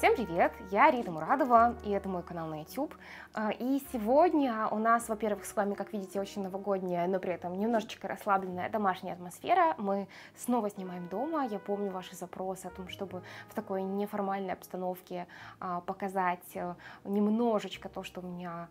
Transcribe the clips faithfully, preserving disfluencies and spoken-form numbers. Всем привет! Я Рита Мурадова, и это мой канал на YouTube. И сегодня у нас, во-первых, с вами, как видите, очень новогодняя, но при этом немножечко расслабленная домашняя атмосфера. Мы снова снимаем дома. Я помню ваши запросы о том, чтобы в такой неформальной обстановке показать немножечко то, что у меня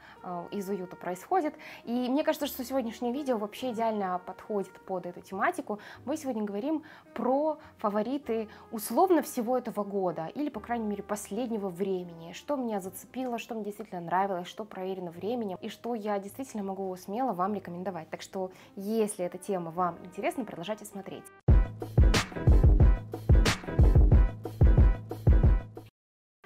из уюта происходит. И мне кажется, что сегодняшнее видео вообще идеально подходит под эту тематику. Мы сегодня говорим про фавориты условно всего этого года, или, по крайней мере, по последнего времени, что меня зацепило, что мне действительно нравилось, что проверено временем и что я действительно могу смело вам рекомендовать. Так что, если эта тема вам интересна, продолжайте смотреть.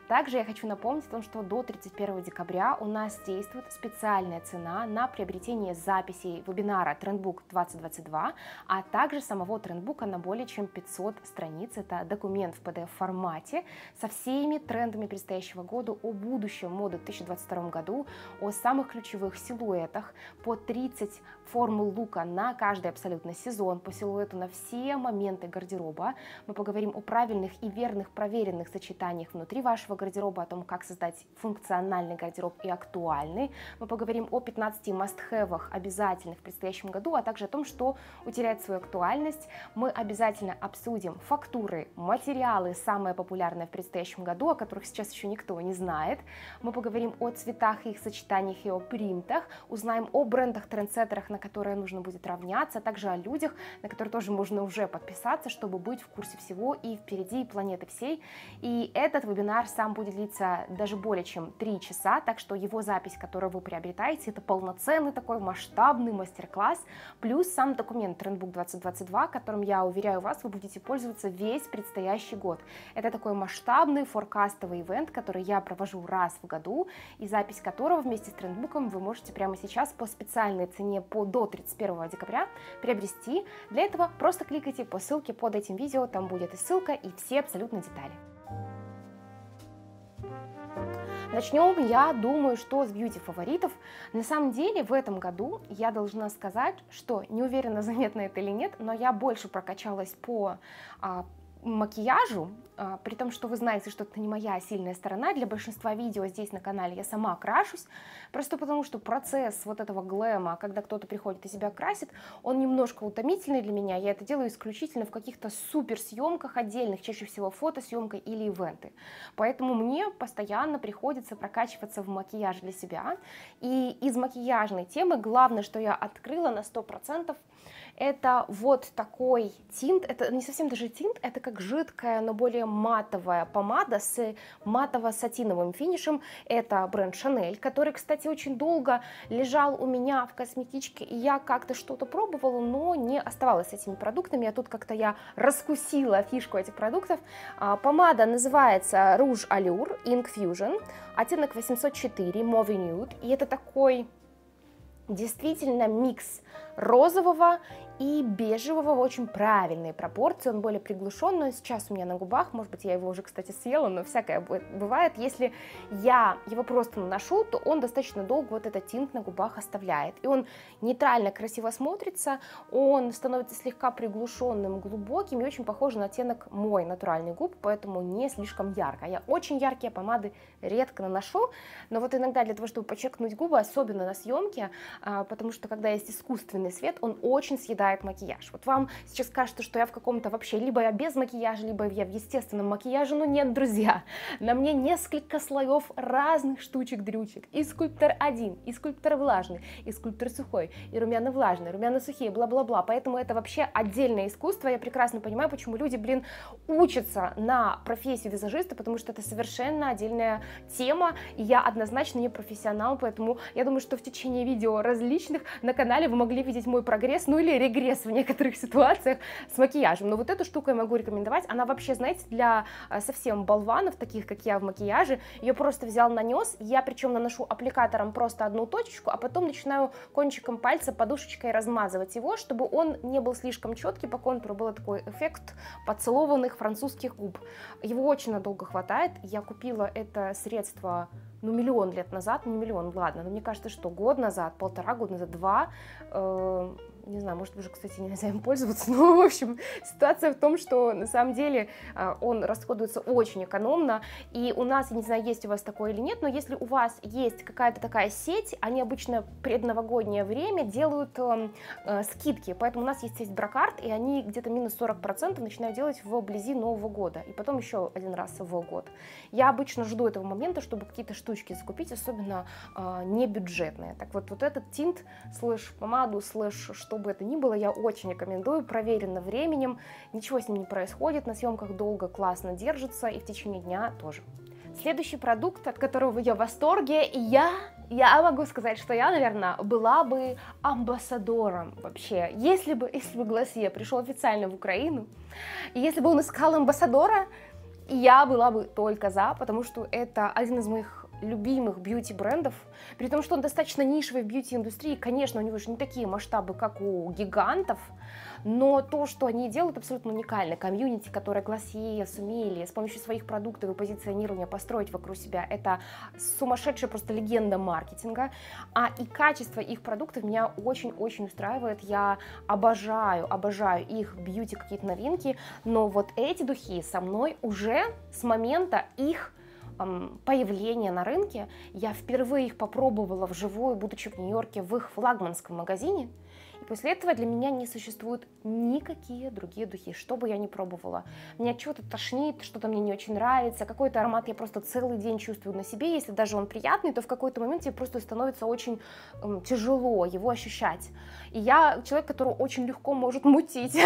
Также я хочу напомнить о том, что до тридцать первого декабря у нас действует специальная цена на приобретение записей вебинара Трендбук двадцать двадцать два, а также самого трендбука на более чем пятьсот страниц. Это документ в пи ди эф-формате со всеми трендами предстоящего года, о будущем моды в две тысячи двадцать втором году, о самых ключевых силуэтах, по тридцать формул лука на каждый абсолютно сезон, по силуэту на все моменты гардероба. Мы поговорим о правильных и верных проверенных сочетаниях внутри вашего гардероба, о том, как создать функциональный гардероб и актуальный. Мы поговорим о пятнадцати маст-хэвах, обязательных в предстоящем году, а также о том, что утеряет свою актуальность. Мы обязательно обсудим фактуры, материалы, самые популярные в предстоящем году, о которых сейчас еще никто не знает. Мы поговорим о цветах, их сочетаниях и о принтах, узнаем о брендах-трендсеттерах, на которые нужно будет равняться, а также о людях, на которые тоже можно уже подписаться, чтобы быть в курсе всего и впереди, и планеты всей. И этот вебинар сам будет длиться даже более чем три часа, так что его запись, которую вы приобретаете, это полноценный такой масштабный мастер-класс, плюс сам документ Трендбук двадцать двадцать два, которым, я уверяю вас, вы будете пользоваться весь предстоящий год. Это такой масштабный форкастовый ивент, который я провожу раз в году, и запись которого вместе с Трендбуком вы можете прямо сейчас по специальной цене по до тридцать первого декабря приобрести. Для этого просто кликайте по ссылке под этим видео, там будет и ссылка, и все абсолютно детали. Начнем, я думаю, что с бьюти-фаворитов. На самом деле, в этом году я должна сказать, что, не уверена, заметно это или нет, но я больше прокачалась по а, макияжу, а, при том, что вы знаете, что это не моя сильная сторона. Для большинства видео здесь на канале я сама крашусь, просто потому что процесс вот этого глэма, когда кто-то приходит и себя красит, он немножко утомительный для меня. Я это делаю исключительно в каких-то суперсъемках отдельных, чаще всего фотосъемкой или ивенты. Поэтому мне постоянно приходится прокачиваться в макияж для себя. И из макияжной темы главное, что я открыла на сто процентов, это вот такой тинт, это не совсем даже тинт, это как жидкая, но более матовая помада с матово-сатиновым финишем. Это бренд Chanel, который, кстати, очень долго лежал у меня в косметичке, и я как-то что-то пробовала, но не оставалась с этими продуктами, а тут как-то я раскусила фишку этих продуктов. Помада называется Rouge Allure Ink Fusion, оттенок восемьсот четыре, Mauve Nude, и это такой... действительно микс розового и бежевого, очень правильные пропорции, он более приглушенный, сейчас у меня на губах, может быть, я его уже, кстати, съела, но всякое бывает. Если я его просто наношу, то он достаточно долго вот этот тинт на губах оставляет, и он нейтрально красиво смотрится, он становится слегка приглушенным, глубоким и очень похож на оттенок мой натуральный губ, поэтому не слишком ярко. Я очень яркие помады редко наношу, но вот иногда для того, чтобы подчеркнуть губы, особенно на съемке, потому что когда есть искусственный свет, он очень съедает макияж. Вот вам сейчас кажется, что я в каком-то вообще, либо я без макияжа, либо я в естественном макияже, но нет, друзья, на мне несколько слоев разных штучек-дрючек, и скульптор один, и скульптор влажный, и скульптор сухой, и румяна влажные, румяна сухие, бла-бла-бла, поэтому это вообще отдельное искусство, я прекрасно понимаю, почему люди, блин, учатся на профессию визажиста, потому что это совершенно отдельная тема, и я однозначно не профессионал, поэтому я думаю, что в течение видео различных на канале вы могли видеть мой прогресс, ну или регресс в некоторых ситуациях с макияжем. Но вот эту штуку я могу рекомендовать, она вообще, знаете, для совсем болванов, таких как я в макияже, ее просто взял, нанес, я причем наношу аппликатором просто одну точечку, а потом начинаю кончиком пальца, подушечкой размазывать его, чтобы он не был слишком четкий, по контуру был такой эффект поцелованных французских губ. Его очень надолго хватает, я купила это средство... ну, миллион лет назад, не миллион, ладно, но мне кажется, что год назад, полтора года назад, два, э, Не знаю, может, уже, кстати, нельзя им пользоваться, но, в общем, ситуация в том, что, на самом деле, он расходуется очень экономно, и у нас, я не знаю, есть у вас такое или нет, но если у вас есть какая-то такая сеть, они обычно в предновогоднее время делают э, э, скидки, поэтому у нас есть сеть Брокарт, и они где-то минус сорок процентов начинают делать вблизи Нового года, и потом еще один раз в год. Я обычно жду этого момента, чтобы какие-то штучки закупить, особенно э, небюджетные. Так вот, вот этот тинт, слэш помаду, слэш что бы это ни было, я очень рекомендую, проверено временем, ничего с ним не происходит, на съемках долго, классно держится и в течение дня тоже. Следующий продукт, от которого я в восторге, и я, я могу сказать, что я, наверное, была бы амбассадором вообще, если бы, если бы Glossier пришел официально в Украину, и если бы он искал амбассадора, я была бы только за, потому что это один из моих любимых бьюти-брендов, при том, что он достаточно нишевый в бьюти-индустрии, конечно, у него же не такие масштабы, как у гигантов, но то, что они делают, абсолютно уникально. Комьюнити, которое Glossier сумели с помощью своих продуктов и позиционирования построить вокруг себя, это сумасшедшая просто легенда маркетинга, а и качество их продуктов меня очень-очень устраивает, я обожаю, обожаю их бьюти, какие-то новинки, но вот эти духи со мной уже с момента их появление на рынке. Я впервые их попробовала вживую, будучи в Нью-Йорке, в их флагманском магазине. И после этого для меня не существуют никакие другие духи, что бы я ни пробовала. Меня чего-то тошнит, что-то мне не очень нравится, какой-то аромат я просто целый день чувствую на себе. Если даже он приятный, то в какой-то момент тебе просто становится очень эм, тяжело его ощущать. И я человек, который очень легко может мутить.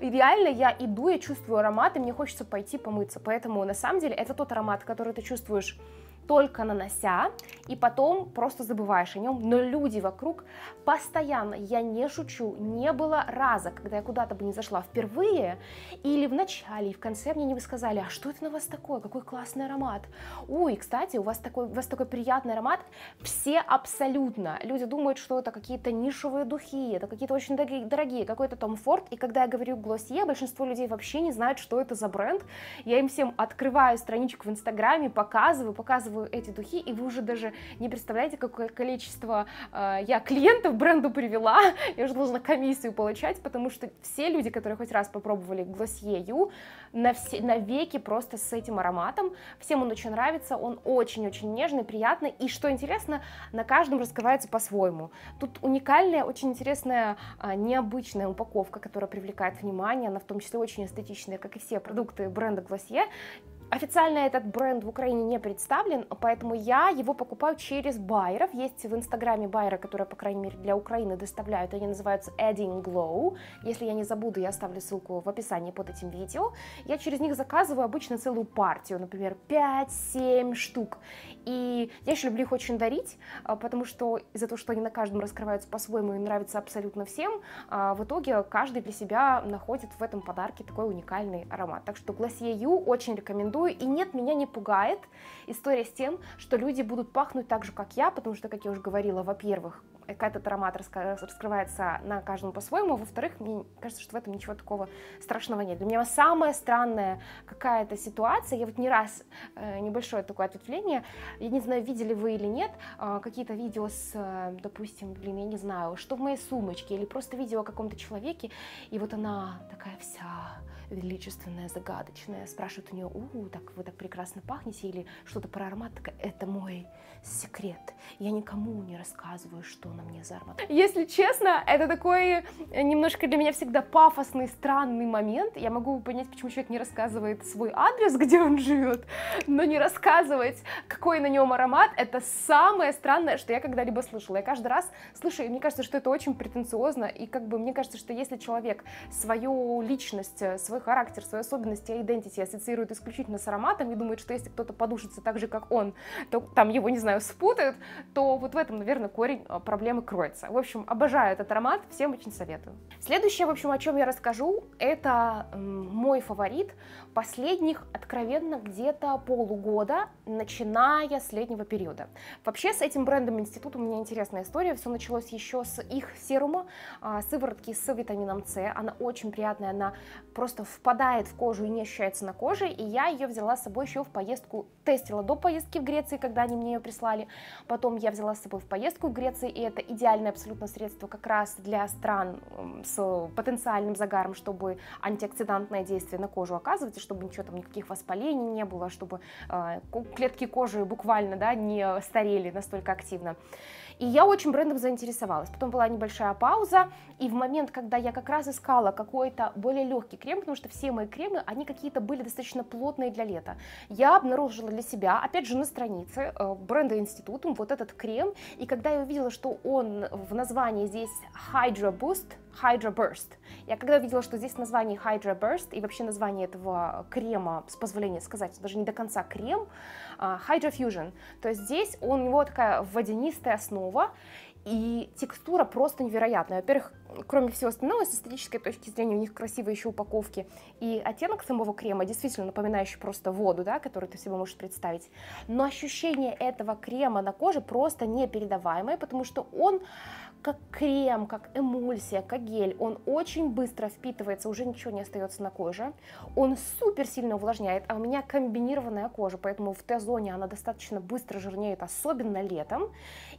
И реально я иду, я чувствую аромат, и мне хочется пойти помыться. Поэтому на самом деле это тот аромат, который ты чувствуешь только нанося, и потом просто забываешь о нем, но люди вокруг постоянно, я не шучу, не было раза, когда я куда-то бы не зашла впервые, или в начале, и в конце мне не бы сказали, а что это на вас такое, какой классный аромат, ой, кстати, у вас такой, у вас такой приятный аромат, все абсолютно, люди думают, что это какие-то нишевые духи, это какие-то очень дорогие, какой-то Tom Ford, и когда я говорю Glossier, большинство людей вообще не знают, что это за бренд, я им всем открываю страничку в Инстаграме, показываю, показываю эти духи, и вы уже даже не представляете, какое количество э, я клиентов бренду привела, я уже должна комиссию получать, потому что все люди, которые хоть раз попробовали Glossier U, навеки просто с этим ароматом, всем он очень нравится, он очень-очень нежный, приятный, и что интересно, на каждом раскрывается по-своему. Тут уникальная, очень интересная, э, необычная упаковка, которая привлекает внимание, она в том числе очень эстетичная, как и все продукты бренда Glossier. Официально этот бренд в Украине не представлен, поэтому я его покупаю через байеров. Есть в Инстаграме байеры, которые, по крайней мере, для Украины доставляют. Они называются Adding Glow. Если я не забуду, я оставлю ссылку в описании под этим видео. Я через них заказываю обычно целую партию, например, пять-семь штук. И я еще люблю их очень дарить, потому что из-за того, что они на каждом раскрываются по-своему и нравятся абсолютно всем, в итоге каждый для себя находит в этом подарке такой уникальный аромат. Так что Glossier U очень рекомендую. И нет, меня не пугает история с тем, что люди будут пахнуть так же, как я, потому что, как я уже говорила, во-первых, этот аромат раскрывается на каждом по-своему, а во-вторых, мне кажется, что в этом ничего такого страшного нет. Для меня самая странная какая-то ситуация, я вот не раз, небольшое такое ответвление, я не знаю, видели вы или нет, какие-то видео с, допустим, блин, я не знаю, что в моей сумочке, или просто видео о каком-то человеке, и вот она такая вся величественная, загадочная, спрашивают у нее, у, так вы так прекрасно пахнете, или что-то про аромат, такая, это мой секрет, я никому не рассказываю, что на мне за аромат. Если честно, это такой немножко для меня всегда пафосный, странный момент, я могу понять, почему человек не рассказывает свой адрес, где он живет, но не рассказывать, какой на нем аромат, это самое странное, что я когда-либо слышала, я каждый раз слышу, и мне кажется, что это очень претенциозно, и как бы мне кажется, что если человек свою личность, свой характер, свои особенности, identity ассоциирует исключительно с ароматом и думает, что если кто-то подушится так же, как он, то там его, не знаю, спутают, то вот в этом, наверное, корень проблемы кроется. В общем, обожаю этот аромат, всем очень советую. Следующее, в общем, о чем я расскажу, это мой фаворит последних, откровенно, где-то полугода, начиная с летнего периода. Вообще, с этим брендом института у меня интересная история, все началось еще с их серума, сыворотки с витамином С, она очень приятная, она просто впадает в кожу и не ощущается на коже, и я ее взяла с собой еще в поездку, тестила до поездки в Грецию, когда они мне ее прислали, потом я взяла с собой в поездку в Грецию, и это идеальное абсолютно средство как раз для стран с потенциальным загаром, чтобы антиоксидантное действие на кожу оказывать, и чтобы ничего там, никаких воспалений не было, чтобы э, клетки кожи буквально, да, не старели настолько активно. И я очень брендом заинтересовалась. Потом была небольшая пауза, и в момент, когда я как раз искала какой-то более легкий крем, потому что все мои кремы, они какие-то были достаточно плотные для лета, я обнаружила для себя, опять же, на странице э, бренда Институтум вот этот крем, и когда я увидела, что он в названии здесь Hydra Boost, Hydra Burst, я когда увидела, что здесь название Hydra Burst и вообще название этого крема, с позволения сказать, даже не до конца крем, uh, Hydra Fusion, то есть здесь у него такая водянистая основа, и текстура просто невероятная. Во-первых, кроме всего остального, с эстетической точки зрения у них красивые еще упаковки. И оттенок самого крема действительно напоминающий просто воду, да, которую ты себе можешь представить. Но ощущение этого крема на коже просто непередаваемое, потому что он как крем, как эмульсия, как гель, он очень быстро впитывается, уже ничего не остается на коже. Он супер сильно увлажняет, а у меня комбинированная кожа, поэтому в Т-зоне она достаточно быстро жирнеет, особенно летом.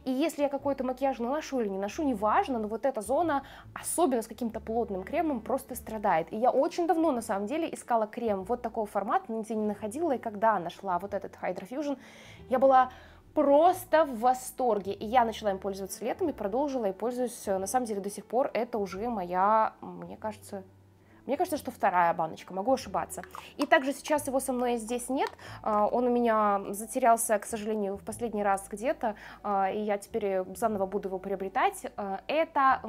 И если я какой-то макияж наношу или не ношу, неважно, но вот эта зона, особенно с каким-то плотным кремом, просто страдает. И я очень давно, на самом деле, искала крем вот такого формата, нигде не находила, и когда нашла вот этот Hydra Fusion, я была просто в восторге, и я начала им пользоваться летом, и продолжила, и пользуюсь, на самом деле, до сих пор, это уже моя, мне кажется... Мне кажется, что вторая баночка, могу ошибаться. И также сейчас его со мной здесь нет, он у меня затерялся, к сожалению, в последний раз где-то, и я теперь заново буду его приобретать. Это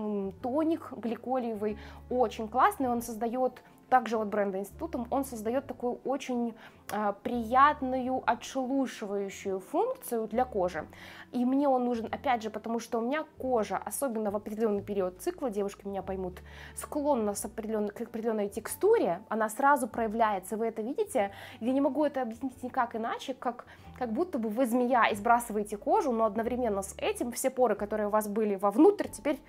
тоник гликолиевый, очень классный, он создает... Также от бренда Институтум он создает такую очень э, приятную отшелушивающую функцию для кожи. И мне он нужен, опять же, потому что у меня кожа, особенно в определенный период цикла, девушки меня поймут, склонна с определенной, к определенной текстуре, она сразу проявляется, вы это видите. Я не могу это объяснить никак иначе, как, как будто бы вы змея и сбрасываете кожу, но одновременно с этим все поры, которые у вас были вовнутрь, теперь...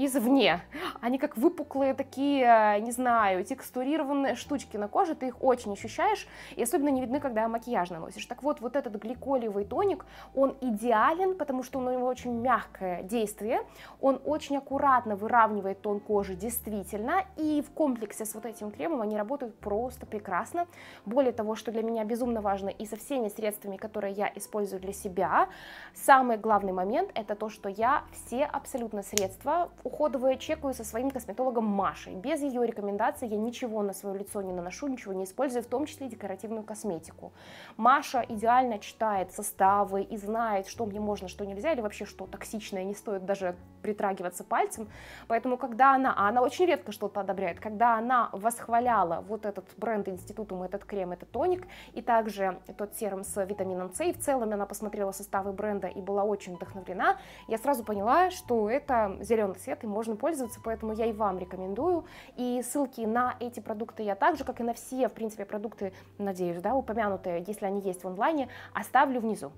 извне. Они как выпуклые такие, не знаю, текстурированные штучки на коже, ты их очень ощущаешь, и особенно не видны, когда макияж наносишь. Так вот, вот этот гликолиевый тоник, он идеален, потому что у него очень мягкое действие, он очень аккуратно выравнивает тон кожи, действительно, и в комплексе с вот этим кремом они работают просто прекрасно. Более того, что для меня безумно важно, и со всеми средствами, которые я использую для себя, самый главный момент, это то, что я все абсолютно средства уходовые чекаю со своим косметологом Машей. Без ее рекомендаций я ничего на свое лицо не наношу, ничего не использую, в том числе декоративную косметику. Маша идеально читает составы и знает, что мне можно, что нельзя, или вообще что токсичное, не стоит даже притрагиваться пальцем. Поэтому, когда она, а она очень редко что-то одобряет, когда она восхваляла вот этот бренд Институтум, этот крем, этот тоник, и также тот серум с витамином С, и в целом она посмотрела составы бренда и была очень вдохновлена, я сразу поняла, что это зеленый цвет, и можно пользоваться, поэтому я и вам рекомендую. И ссылки на эти продукты я также, как и на все, в принципе, продукты, надеюсь, да, упомянутые, если они есть в онлайне, оставлю внизу.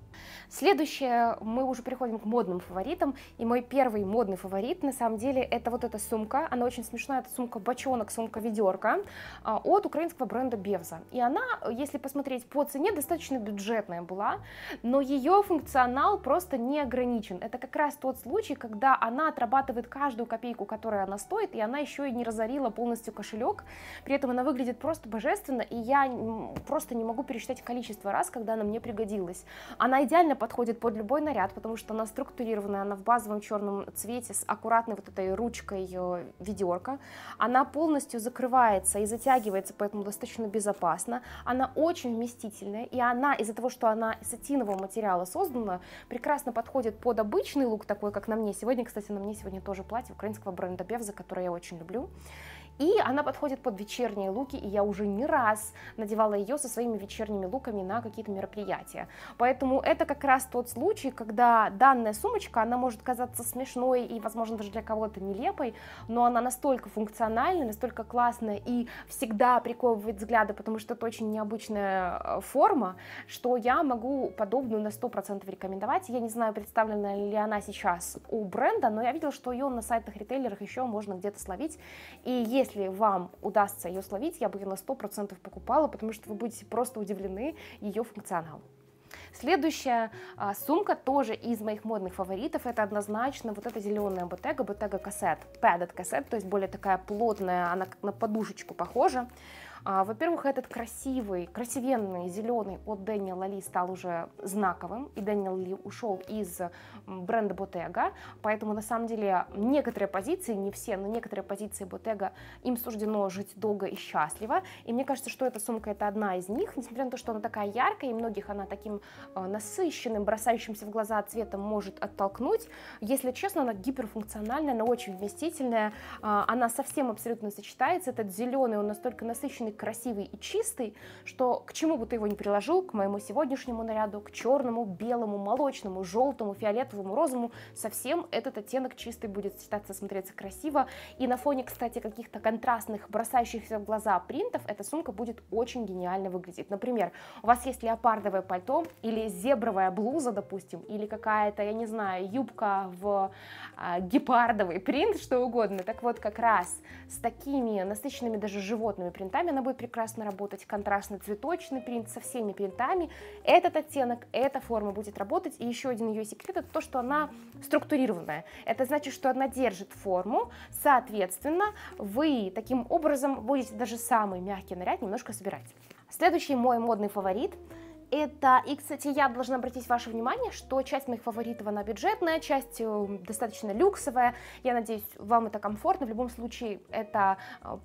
Следующее, мы уже переходим к модным фаворитам, и мой первый модный фаворит, на самом деле, это вот эта сумка, она очень смешная, это сумка-бочонок, сумка-ведерко от украинского бренда Bevza, и она, если посмотреть по цене, достаточно бюджетная была, но ее функционал просто не ограничен, это как раз тот случай, когда она отрабатывает каждый каждую копейку, которая она стоит, и она еще и не разорила полностью кошелек, при этом она выглядит просто божественно, и я просто не могу пересчитать количество раз, когда она мне пригодилась. Она идеально подходит под любой наряд, потому что она структурированная, она в базовом черном цвете с аккуратной вот этой ручкой ведерка, она полностью закрывается и затягивается, поэтому достаточно безопасно, она очень вместительная, и она из-за того, что она из сатинового материала создана, прекрасно подходит под обычный лук, такой, как на мне сегодня, кстати, на мне сегодня тоже платье украинского бренда Bevza, который я очень люблю. И она подходит под вечерние луки, и я уже не раз надевала ее со своими вечерними луками на какие-то мероприятия. Поэтому это как раз тот случай, когда данная сумочка, она может казаться смешной и, возможно, даже для кого-то нелепой, но она настолько функциональна, настолько классная и всегда приковывает взгляды, потому что это очень необычная форма, что я могу подобную на сто процентов рекомендовать. Я не знаю, представлена ли она сейчас у бренда, но я видела, что ее на сайтах ритейлерах еще можно где-то словить, и если Если вам удастся ее словить, я бы ее на сто процентов покупала, потому что вы будете просто удивлены ее функционалом. Следующая а, сумка тоже из моих модных фаворитов. Это однозначно вот эта зеленая Bottega, Bottega Cassette, Padded Cassette, то есть более такая плотная, она как на подушечку похожа. А, во-первых, этот красивый, красивенный зеленый от Daniel Lee стал уже знаковым, и Daniel Lee ушел из бренда Bottega, поэтому на самом деле некоторые позиции, не все, но некоторые позиции Bottega, им суждено жить долго и счастливо, и мне кажется, что эта сумка это одна из них, несмотря на то, что она такая яркая, и многих она таким э, насыщенным, бросающимся в глаза цветом может оттолкнуть, если честно, она гиперфункциональная, она очень вместительная, э, она совсем абсолютно сочетается, этот зеленый, он настолько насыщенный, красивый и чистый, что к чему бы ты его ни приложил, к моему сегодняшнему наряду, к черному, белому, молочному, желтому, фиолетовому, розовому, совсем этот оттенок чистый будет сочетаться, смотреться красиво, и на фоне, кстати, каких-то контрастных, бросающихся в глаза принтов, эта сумка будет очень гениально выглядеть. Например, у вас есть леопардовое пальто, или зебровая блуза, допустим, или какая-то, я не знаю, юбка в а, гепардовый принт, что угодно, так вот как раз с такими насыщенными даже животными принтами она будет прекрасно работать, контрастный цветочный принт со всеми принтами, этот оттенок, эта форма будет работать, и еще один ее секрет это то, что она структурированная, это значит, что она держит форму, соответственно, вы таким образом будете даже самый мягкий наряд немножко собирать. Следующий мой модный фаворит. Это, и, кстати, я должна обратить ваше внимание, что часть моих фаворитов, она бюджетная, часть достаточно люксовая, я надеюсь, вам это комфортно, в любом случае, это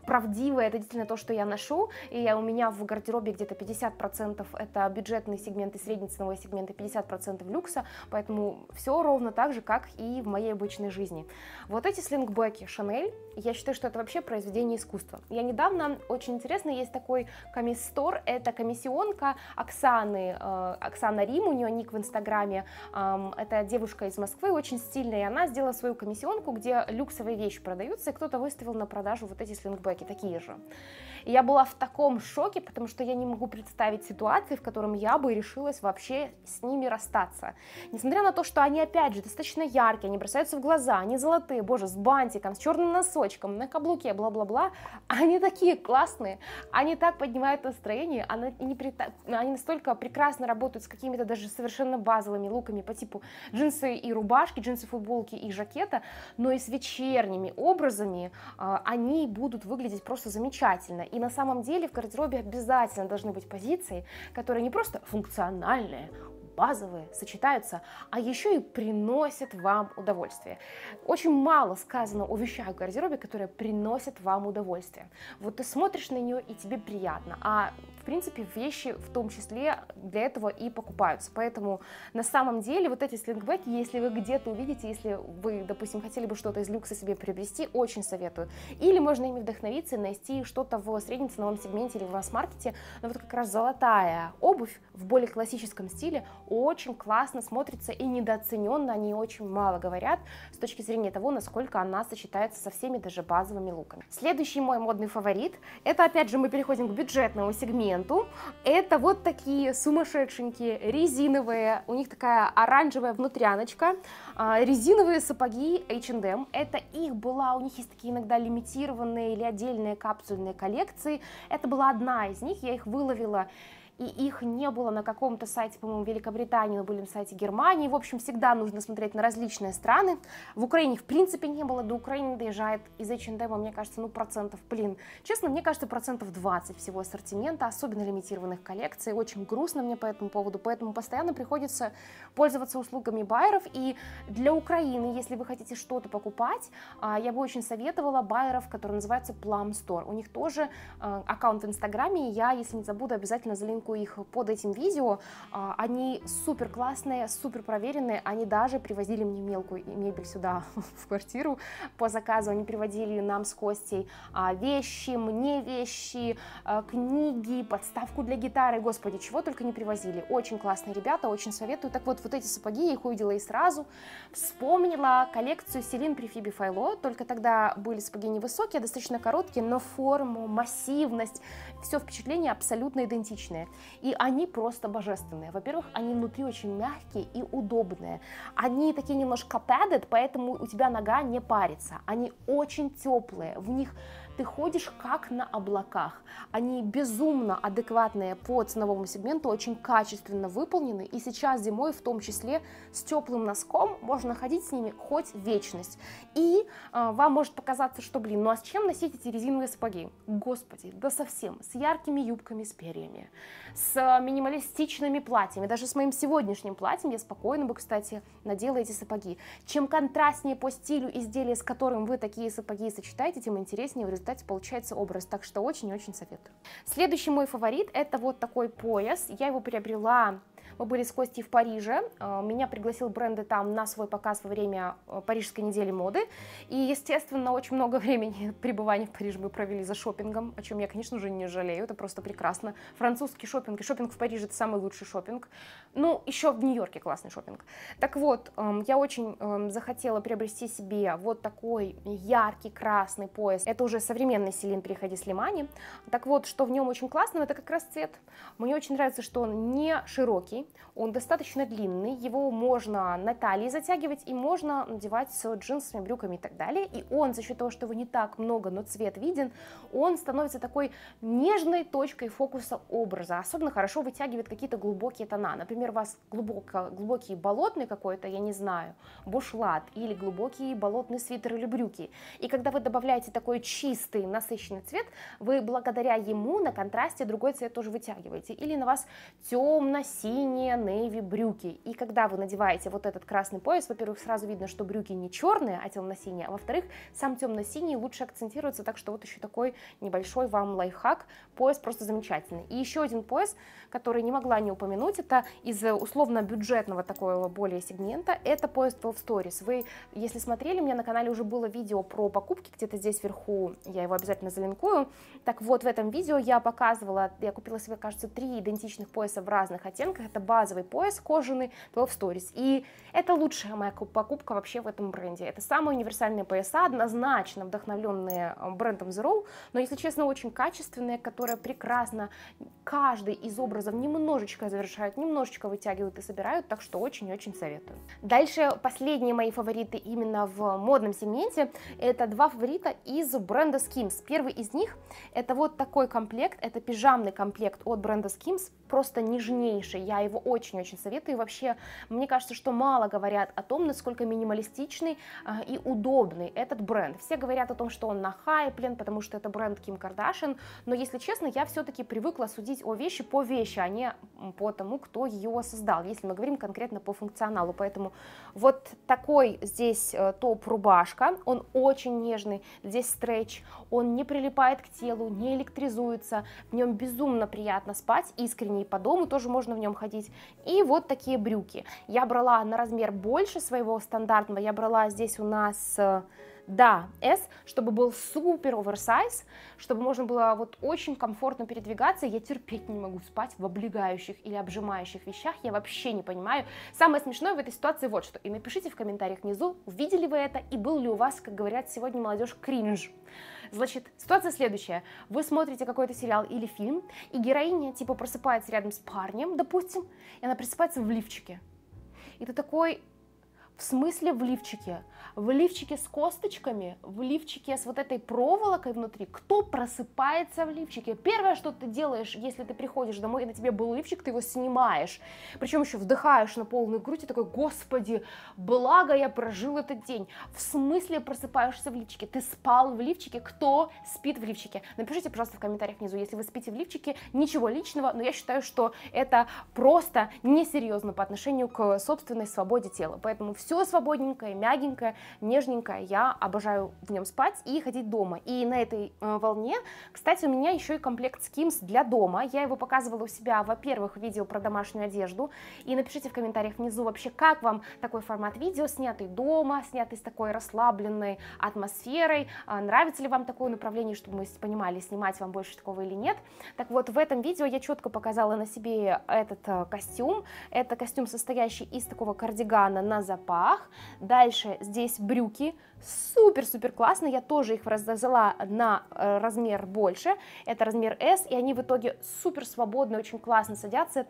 правдиво, это действительно то, что я ношу, и я, у меня в гардеробе где-то пятьдесят процентов это бюджетные сегменты, средние ценовые сегменты, пятьдесят процентов люкса, поэтому все ровно так же, как и в моей обычной жизни. Вот эти слингбеки Chanel, я считаю, что это вообще произведение искусства. Я недавно, очень интересно, есть такой комис-стор, это комиссионка Оксаны, Оксана Рим, у нее ник в инстаграме, это девушка из Москвы, очень стильная, и она сделала свою комиссионку, где люксовые вещи продаются, и кто-то выставил на продажу вот эти слингбеки, такие же. И я была в таком шоке, потому что я не могу представить ситуации, в котором я бы решилась вообще с ними расстаться. Несмотря на то, что они, опять же, достаточно яркие, они бросаются в глаза, они золотые, боже, с бантиком, с черным носочком, на каблуке, бла-бла-бла, они такие классные, они так поднимают настроение, они, не при... они настолько прекрасно работают с какими-то даже совершенно базовыми луками по типу джинсы и рубашки, джинсы, футболки и жакета, но и с вечерними образами э, они будут выглядеть просто замечательно. И на самом деле в гардеробе обязательно должны быть позиции, которые не просто функциональные, базовые, сочетаются, а еще и приносят вам удовольствие. Очень мало сказано о вещах в гардеробе, которые приносят вам удовольствие. Вот ты смотришь на нее, и тебе приятно, а в принципе вещи в том числе для этого и покупаются. Поэтому на самом деле вот эти слингбеки, если вы где-то увидите, если вы, допустим, хотели бы что-то из люкса себе приобрести, очень советую. Или можно ими вдохновиться и найти что-то в среднем ценовом сегменте или в масс-маркете, но вот как раз золотая обувь в более классическом стиле очень классно смотрится и недооцененно, они очень мало говорят с точки зрения того, насколько она сочетается со всеми даже базовыми луками. Следующий мой модный фаворит, это опять же мы переходим к бюджетному сегменту, это вот такие сумасшедшенькие резиновые, у них такая оранжевая внутряночка, резиновые сапоги эйч энд эм, это их была, у них есть такие иногда лимитированные или отдельные капсульные коллекции, это была одна из них, я их выловила, и их не было на каком-то сайте, по-моему, Великобритании, но были на сайте Германии. В общем, всегда нужно смотреть на различные страны. В Украине, в принципе, не было, до Украины доезжает из эйч энд эм, мне кажется, ну, процентов, блин, честно, мне кажется, процентов двадцать всего ассортимента, особенно лимитированных коллекций. Очень грустно мне по этому поводу, поэтому постоянно приходится пользоваться услугами байеров. И для Украины, если вы хотите что-то покупать, я бы очень советовала байеров, которые называются Plum Store. У них тоже аккаунт в Инстаграме, и я, если не забуду, обязательно залинкую их под этим видео, они супер классные, супер проверенные, они даже привозили мне мелкую мебель сюда в квартиру по заказу, они приводили нам с Костей вещи, мне вещи, книги, подставку для гитары, господи, чего только не привозили, очень классные ребята, очень советую. Так вот, вот эти сапоги, я их увидела и сразу вспомнила коллекцию Céline при Phoebe Philo, только тогда были сапоги невысокие, достаточно короткие, но форму, массивность, все впечатления абсолютно идентичные. И они просто божественные. Во-первых, они внутри очень мягкие и удобные. Они такие немножко padded, поэтому у тебя нога не парится. Они очень теплые, в них ты ходишь как на облаках. Они безумно адекватные по ценовому сегменту, очень качественно выполнены, и сейчас зимой в том числе с теплым носком можно ходить с ними хоть вечность. И а, вам может показаться, что, блин, ну а с чем носить эти резиновые сапоги? Господи, да совсем, с яркими юбками с перьями, с минималистичными платьями, даже с моим сегодняшним платьем я спокойно бы, кстати, надела эти сапоги. Чем контрастнее по стилю изделия, с которым вы такие сапоги сочетаете, тем интереснее в результате получается образ, так что очень-очень советую. Следующий мой фаворит — это вот такой пояс, я его приобрела. Мы были с Костей в Париже, меня пригласил бренды там на свой показ во время Парижской недели моды, и, естественно, очень много времени пребывания в Париже мы провели за шопингом, о чем я, конечно же, не жалею, это просто прекрасно. Французский шопинг и шопинг в Париже — это самый лучший шопинг, ну, еще в Нью-Йорке классный шопинг. Так вот, я очень захотела приобрести себе вот такой яркий красный пояс, это уже современный Céline «Переходи с Лимани». Так вот, что в нем очень классно, это как раз цвет, мне очень нравится, что он не широкий, он достаточно длинный, его можно на талии затягивать и можно надевать с джинсами, брюками и так далее. И он, за счет того, что его не так много, но цвет виден, он становится такой нежной точкой фокуса образа. Особенно хорошо вытягивает какие-то глубокие тона. Например, у вас глубоко, глубокий болотный какой-то, я не знаю, бушлат, или глубокий болотный свитер или брюки. И когда вы добавляете такой чистый, насыщенный цвет, вы благодаря ему на контрасте другой цвет тоже вытягиваете. Или на вас темно-синий, navy брюки, и когда вы надеваете вот этот красный пояс, во-первых, сразу видно, что брюки не черные, а темно-синие, а во-вторых, сам темно-синий лучше акцентируется, так что вот еще такой небольшой вам лайфхак, пояс просто замечательный. И еще один пояс, который не могла не упомянуть, это из условно-бюджетного такого более сегмента, это пояс Twelve Storeys. Вы, если смотрели, у меня на канале уже было видео про покупки, где-то здесь вверху, я его обязательно залинкую. Так вот, в этом видео я показывала, я купила себе, кажется, три идентичных пояса в разных оттенках, это базовый пояс кожаный Twelve Storeys, и это лучшая моя покупка вообще в этом бренде, это самые универсальные пояса, однозначно вдохновленные брендом The Row, но, если честно, очень качественные, которые прекрасно каждый из образов немножечко завершают, немножечко вытягивают и собирают, так что очень-очень советую. Дальше последние мои фавориты именно в модном сегменте, это два фаворита из бренда Skims. Первый из них это вот такой комплект, это пижамный комплект от бренда Skims, просто нежнейший, я его очень-очень советую. И вообще, мне кажется, что мало говорят о том, насколько минималистичный и удобный этот бренд. Все говорят о том, что он нахайплен, потому что это бренд Ким Кардашьян, но, если честно, я все-таки привыкла судить о вещи по вещи, а не по тому, кто ее создал, если мы говорим конкретно по функционалу. Поэтому вот такой здесь топ-рубашка, он очень нежный, здесь стретч, он не прилипает к телу, не электризуется, в нем безумно приятно спать, искренне, и по дому тоже можно в нем ходить. И вот такие брюки. Я брала на размер больше своего стандартного, я брала здесь у нас... Да, S, чтобы был супер оверсайз, чтобы можно было вот очень комфортно передвигаться. Я терпеть не могу спать в облегающих или обжимающих вещах, я вообще не понимаю. Самое смешное в этой ситуации вот что, и напишите в комментариях внизу, видели вы это и был ли у вас, как говорят сегодня молодежь, кринж. Значит, ситуация следующая, вы смотрите какой-то сериал или фильм, и героиня типа просыпается рядом с парнем, допустим, и она просыпается в лифчике, и ты такой... В смысле в лифчике? В лифчике с косточками, в лифчике с вот этой проволокой внутри? Кто просыпается в лифчике? Первое, что ты делаешь, если ты приходишь домой и на тебе был лифчик, ты его снимаешь, причем еще вдыхаешь на полную грудь и такой: господи, благо я прожил этот день. В смысле просыпаешься в лифчике? Ты спал в лифчике? Кто спит в лифчике? Напишите, пожалуйста, в комментариях внизу, если вы спите в лифчике, ничего личного, но я считаю, что это просто несерьезно по отношению к собственной свободе тела, поэтому все Все свободненькое, мягенькое, нежненькое, я обожаю в нем спать и ходить дома. И на этой э, волне, кстати, у меня еще и комплект Skims для дома. Я его показывала у себя, во-первых, в видео про домашнюю одежду. И напишите в комментариях внизу вообще, как вам такой формат видео, снятый дома, снятый с такой расслабленной атмосферой. Э, нравится ли вам такое направление, чтобы мы понимали, снимать вам больше такого или нет. Так вот, в этом видео я четко показала на себе этот э, костюм. Это костюм, состоящий из такого кардигана на запах. Дальше здесь брюки, супер-супер классно, я тоже их разозла на размер больше, это размер S, и они в итоге супер свободные, очень классно садятся,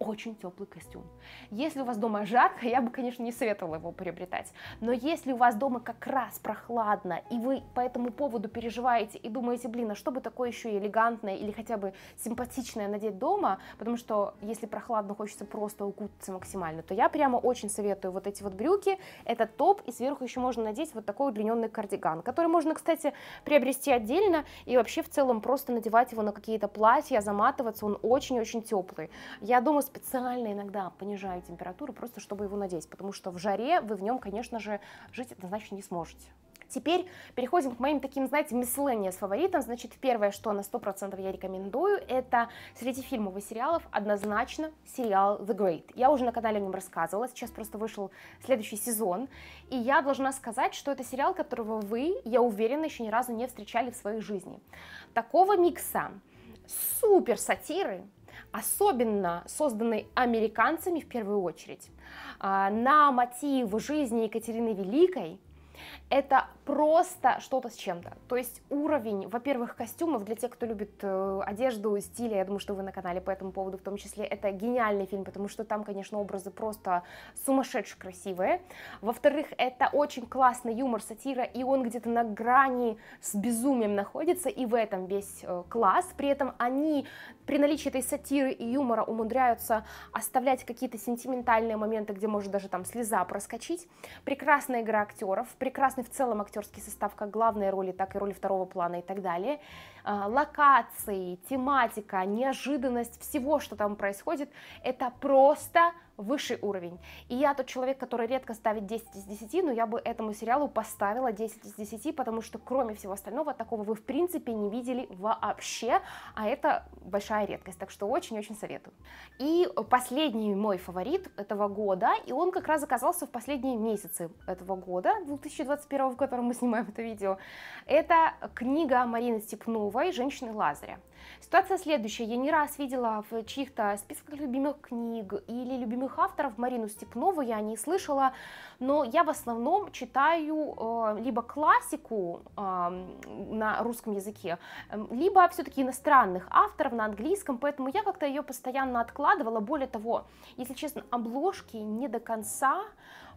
очень теплый костюм. Если у вас дома жарко, я бы, конечно, не советовала его приобретать, но если у вас дома как раз прохладно, и вы по этому поводу переживаете и думаете, блин, а что бы такое еще элегантное или хотя бы симпатичное надеть дома, потому что если прохладно, хочется просто укутаться максимально, то я прямо очень советую вот эти вот брюки, этот топ, и сверху еще можно надеть вот такой удлиненный кардиган, который можно, кстати, приобрести отдельно и вообще в целом просто надевать его на какие-то платья, заматываться, он очень-очень теплый. Я дома специально иногда понижаю температуру, просто чтобы его надеть, потому что в жаре вы в нем, конечно же, жить однозначно не сможете. Теперь переходим к моим таким, знаете, мисселлениям с фаворитом. Значит, первое, что на сто процентов я рекомендую, это среди фильмов и сериалов однозначно сериал The Great. Я уже на канале о нем рассказывала, сейчас просто вышел следующий сезон, и я должна сказать, что это сериал, которого вы, я уверена, еще ни разу не встречали в своей жизни. Такого микса супер сатиры, особенно созданный американцами в первую очередь, на мотивы жизни Екатерины Великой, это просто что-то с чем-то. То есть уровень, во-первых, костюмов, для тех, кто любит э, одежду, стиль, я думаю, что вы на канале по этому поводу в том числе, это гениальный фильм, потому что там, конечно, образы просто сумасшедше красивые. Во-вторых, это очень классный юмор, сатира, и он где-то на грани с безумием находится, и в этом весь э, класс. При этом они при наличии этой сатиры и юмора умудряются оставлять какие-то сентиментальные моменты, где может даже там слеза проскочить. Прекрасная игра актеров, прекрасный в целом актерский состав, как главной роли, так и роли второго плана и так далее, локации, тематика, неожиданность всего, что там происходит, это просто высший уровень. И я тот человек, который редко ставит десять из десяти, но я бы этому сериалу поставила десять из десяти, потому что кроме всего остального такого вы в принципе не видели вообще, а это большая редкость, так что очень-очень советую. И последний мой фаворит этого года, и он как раз оказался в последние месяцы этого года, две тысячи двадцать первого, в котором мы снимаем это видео, это книга Марины Степновой «Женщины Лазаря». Ситуация следующая. Я не раз видела в чьих-то списках любимых книг или любимых авторов Марину Степнову, я о ней слышала, но я в основном читаю э, либо классику э, на русском языке, либо все-таки иностранных авторов на английском, поэтому я как-то ее постоянно откладывала. Более того, если честно, обложки не до конца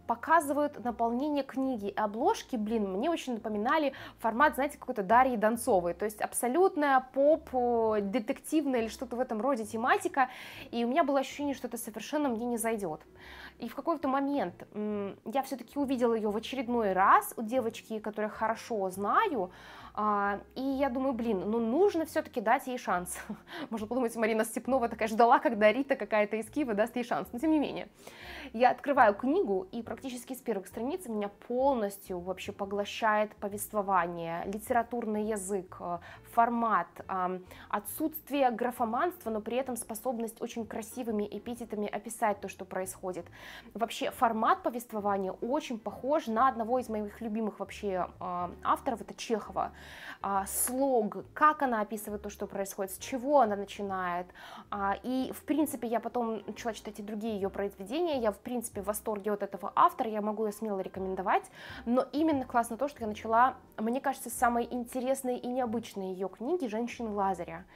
показывают наполнение книги, и обложки, блин, мне очень напоминали формат, знаете, какой-то Дарьи Донцовой, то есть абсолютная поп-детективная или что-то в этом роде тематика, и у меня было ощущение, что это совершенно мне не зайдет. И в какой-то момент я все-таки увидела ее в очередной раз у девочки, которую хорошо знаю, и я думаю, блин, ну нужно все-таки дать ей шанс. Можно подумать, Марина Степнова такая ждала, когда Рита какая-то из Киева даст ей шанс, но тем не менее. Я открываю книгу, и практически с первых страниц меня полностью вообще поглощает повествование, литературный язык, формат, отсутствие графоманства, но при этом способность очень красивыми эпитетами описать то, что происходит. Вообще формат повествования очень похож на одного из моих любимых вообще авторов, это Чехова. Слог, как она описывает то, что происходит, с чего она начинает, и в принципе я потом начала читать и другие ее произведения, я в принципе в восторге от этого автора, я могу ее смело рекомендовать, но именно классно то, что я начала, мне кажется, самые интересные и необычные ее книги «Женщины Лазаря».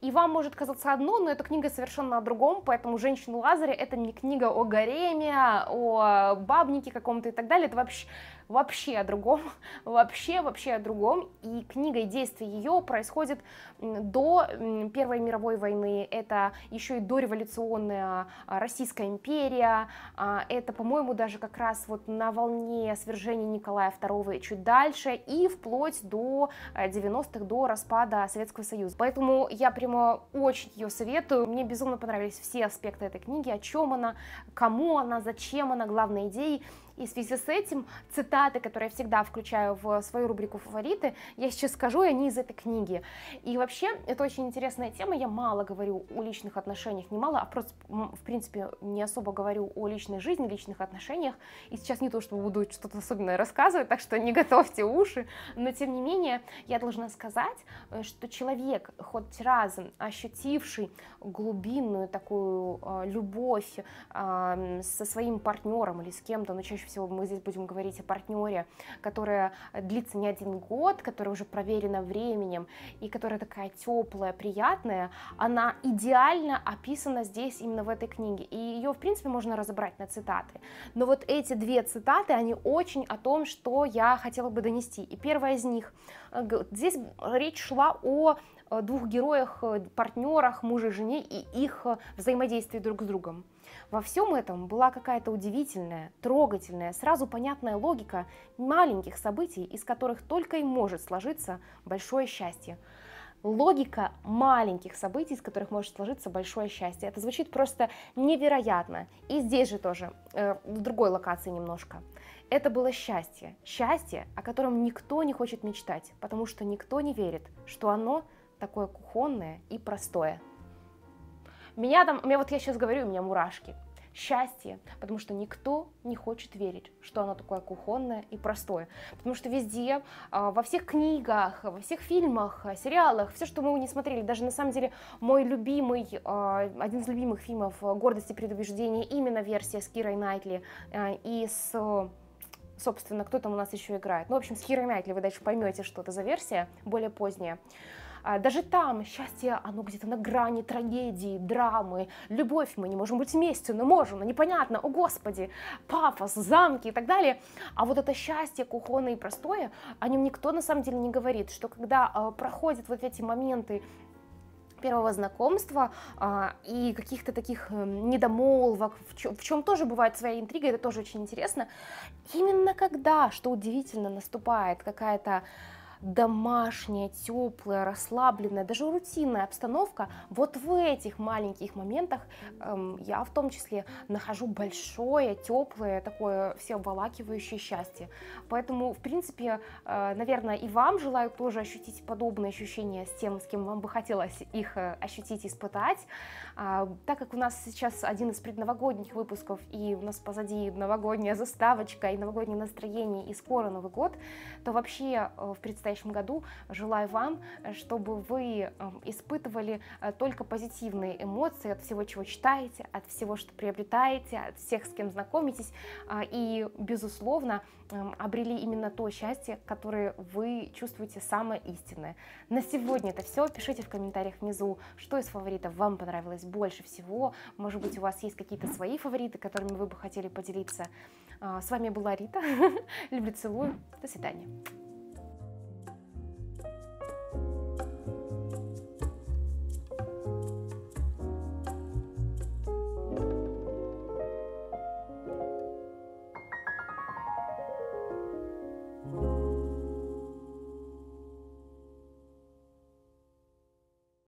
И вам может казаться одно, но эта книга совершенно о другом, поэтому «Женщины Лазаря» это не книга о гареме, о бабнике каком-то и так далее, это вообще, вообще о другом, вообще, вообще о другом, и книга и действие ее происходит до Первой мировой войны, это еще и дореволюционная Российская империя, это, по-моему, даже как раз вот на волне свержения Николая Второго и чуть дальше, и вплоть до девяностых, до распада Советского Союза, поэтому я прям очень ее советую, мне безумно понравились все аспекты этой книги, о чем она, кому она, зачем она, главные идеи, и в связи с этим цитаты, которые я всегда включаю в свою рубрику «Фавориты», я сейчас скажу, и они из этой книги. И вообще, это очень интересная тема, я мало говорю о личных отношениях, не мало, а просто, в принципе, не особо говорю о личной жизни, личных отношениях, и сейчас не то, что буду что-то особенное рассказывать, так что не готовьте уши, но тем не менее, я должна сказать, что человек, хоть раз ощутивший глубинную такую любовь со своим партнером или с кем-то, но чаще всего мы здесь будем говорить о партнере, которая длится не один год, которая уже проверена временем и которая такая теплая, приятная, она идеально описана здесь, именно в этой книге. И ее, в принципе, можно разобрать на цитаты. Но вот эти две цитаты, они очень о том, что я хотела бы донести. И первая из них, здесь речь шла о двух героях, партнерах, муже и жене и их взаимодействии друг с другом. Во всем этом была какая-то удивительная, трогательная, сразу понятная логика маленьких событий, из которых только и может сложиться большое счастье. Логика маленьких событий, из которых может сложиться большое счастье. Это звучит просто невероятно. И здесь же тоже, э, в другой локации немножко. Это было счастье. Счастье, о котором никто не хочет мечтать, потому что никто не верит, что оно такое кухонное и простое. Меня там, меня вот я сейчас говорю, у меня мурашки. Счастье, потому что никто не хочет верить, что оно такое кухонное и простое. Потому что везде, во всех книгах, во всех фильмах, сериалах, все, что мы не смотрели, даже на самом деле мой любимый, один из любимых фильмов «Гордость и предубеждение», именно версия с Кирой Найтли и с... собственно, кто там у нас еще играет. Ну, в общем, с Кирой Найтли вы дальше поймете, что это за версия, более поздняя. Даже там счастье, оно где-то на грани трагедии, драмы, любовь, мы не можем быть вместе, но можем, но непонятно, о господи, пафос, замки и так далее. А вот это счастье кухонное и простое, о нем никто на самом деле не говорит, что когда э, проходят вот эти моменты первого знакомства а, и каких-то таких недомолвок, в чем, в чем тоже бывает своя интрига, это тоже очень интересно. Именно когда, что удивительно, наступает какая-то домашняя, теплая, расслабленная, даже рутинная обстановка, вот в этих маленьких моментах эм, я в том числе нахожу большое, теплое, такое всеобволакивающее счастье. Поэтому, в принципе, э, наверное, и вам желаю тоже ощутить подобные ощущения с тем, с кем вам бы хотелось их ощутить, испытать. Э, так как у нас сейчас один из предновогодних выпусков, и у нас позади новогодняя заставочка, и новогоднее настроение, и скоро Новый год, то вообще э, в представлении в настоящем году желаю вам, чтобы вы испытывали только позитивные эмоции от всего, чего читаете, от всего, что приобретаете, от всех, с кем знакомитесь, и, безусловно, обрели именно то счастье, которое вы чувствуете самое истинное. На сегодня это все. Пишите в комментариях внизу, что из фаворитов вам понравилось больше всего. Может быть, у вас есть какие-то свои фавориты, которыми вы бы хотели поделиться. С вами была Рита. Люблю, целую. До свидания.